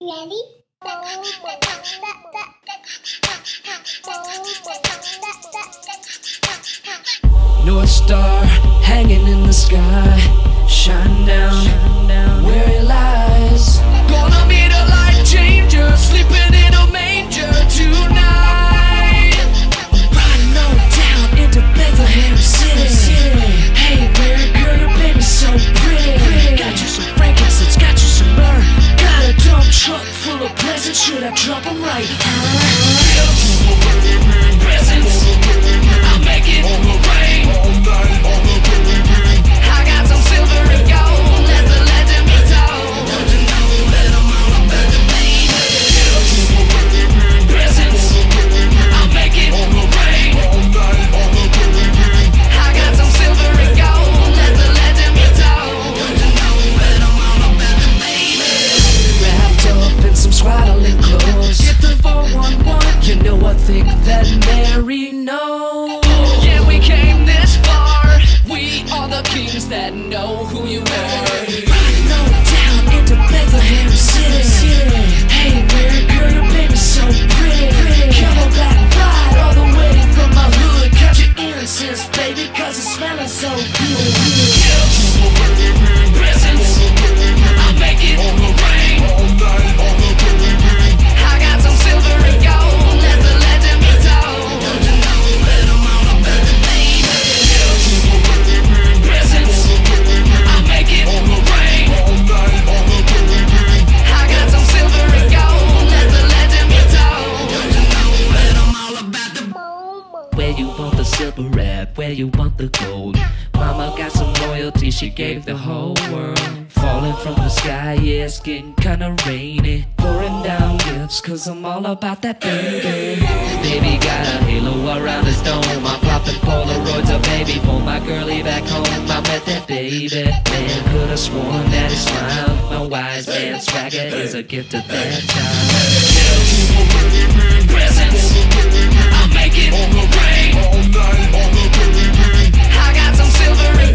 Ready? North Star hanging in the sky, shine down where it lies. Gonna be the life changer, sleeping in a manger tonight. Riding on down into Bethlehem City. Hey, baby girl, your baby's so pretty. Got you some frankincense, got you some myrrh. Got a dump truck full of presents, should I drop them right? Presents, I'll make it rain. I got some silver and gold, let the legend be told. Don't you know that I'm on a better baby? Presents, I'll make it rain. I got some silver and gold, let the legend be told. Don't you know that I'm on a better baby? Wrapped up in some swaddling clothes, get the 411. You know I think that Mary knows. Kings that know who you are. Riding on down into Bethlehem City. Hey, baby girl, your baby's so pretty. Come on back, ride all the way from my hood. Cut your incense, baby, 'cause it's smelling so good. Presents, I'll make it rain. I got some silver and gold, let the legend be told. Don't you know that I'm on a better baby? Silver wrap, where you want the gold. Mama got some loyalty, she gave the whole world. Falling from the sky, yeah, it's getting kinda rainy. Pouring down gifts, 'cause I'm all about that baby. Baby got a halo around his dome. I'm popping Polaroids of baby for my girlie back home. I met that baby, man, could've sworn that his smile. My wise man swagger is a gift of that child. Presents, I'll make it rain. I got some silver.